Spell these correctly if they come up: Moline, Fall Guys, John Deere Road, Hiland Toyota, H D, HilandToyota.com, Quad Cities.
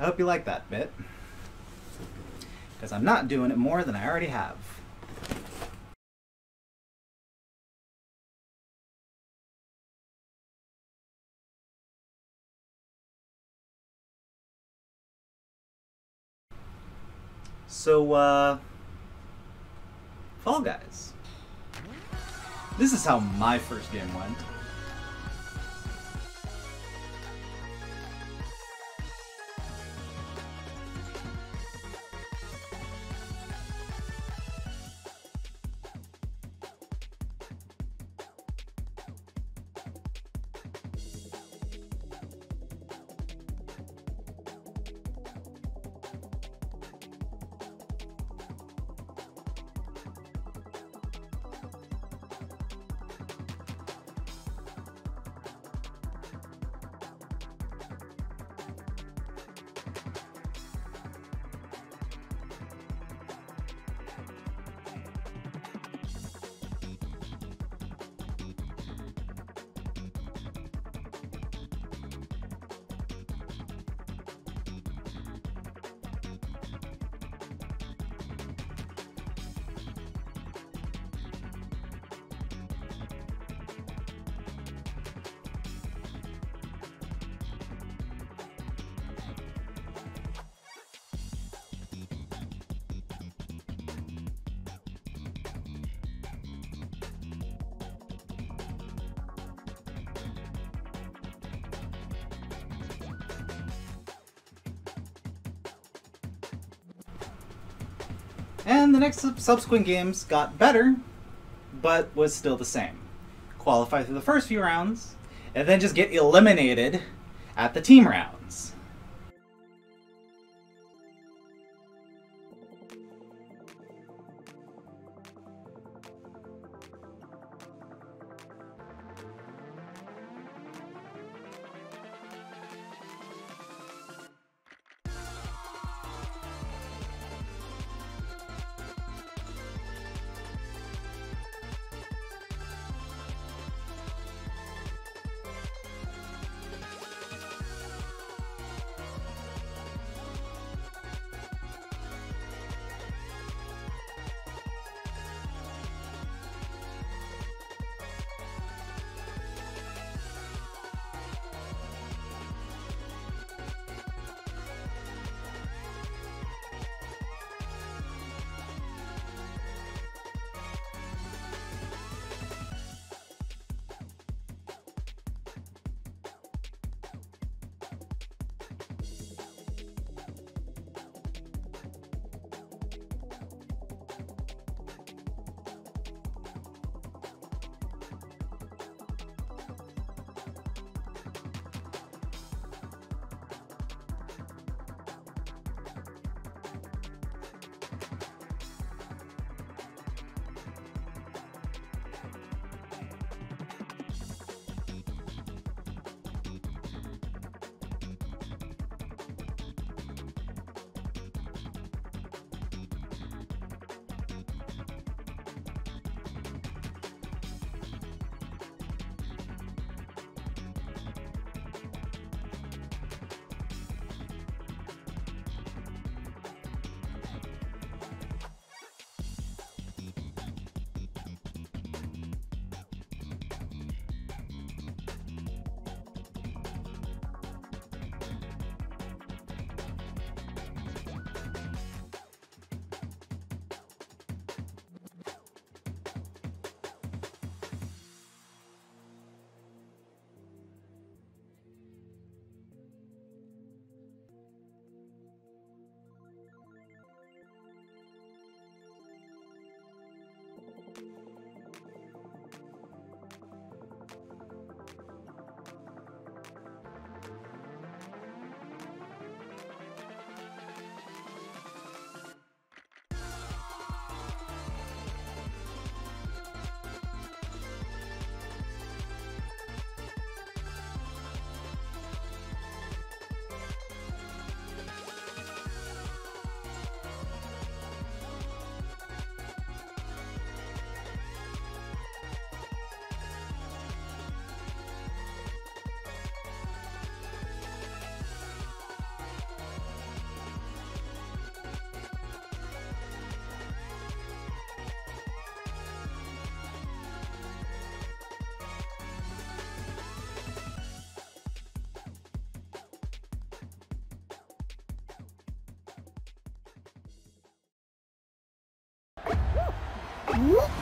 I hope you like that bit, because I'm not doing it more than I already have. So, Fall Guys. This is how my first game went. And the next subsequent games got better, but was still the same. Qualify through the first few rounds, and then just get eliminated at the team rounds. Whoop.